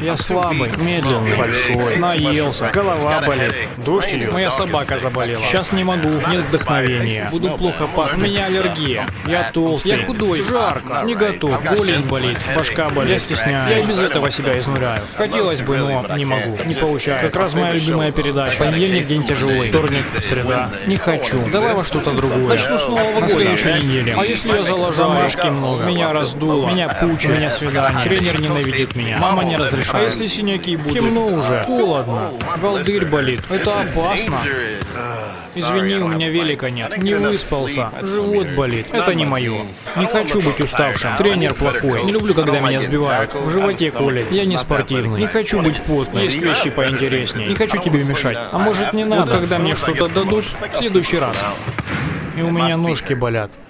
Я слабый, медленный, большой, наелся, голова болит. Дождь идет. Моя собака заболела. Сейчас не могу, нет вдохновения. Буду плохо пахнуть. У меня аллергия. Я толстый. Я худой. Жарко. Не готов. Голень болит. Башка болит. Я стесняюсь. Я и без этого себя изнуряю. Хотелось бы, но не могу. Не получается. Как раз моя любимая передача. Понедельник день тяжелый. Вторник, среда. Не хочу. Давай во что-то другое. Начну с Нового года. На следующей неделе. А если я заложу замашки много? Меня раздуло. Меня пучит. Меня свидание. Тренер ненавидит меня. Мама не разрешает. А если синяки будут? Темно уже. Холодно. Голдырь болит. Это опасно. Извини, у меня велика нет. Не выспался. Живот болит. Это не мое. Не хочу быть уставшим. Тренер плохой. Не люблю, когда меня сбивают. В животе колет. Я не спортивный. Не хочу быть потным. Есть вещи поинтереснее. Не хочу тебе мешать. А может, не надо? Вот когда мне что-то дадут, в следующий раз. И у меня ножки болят.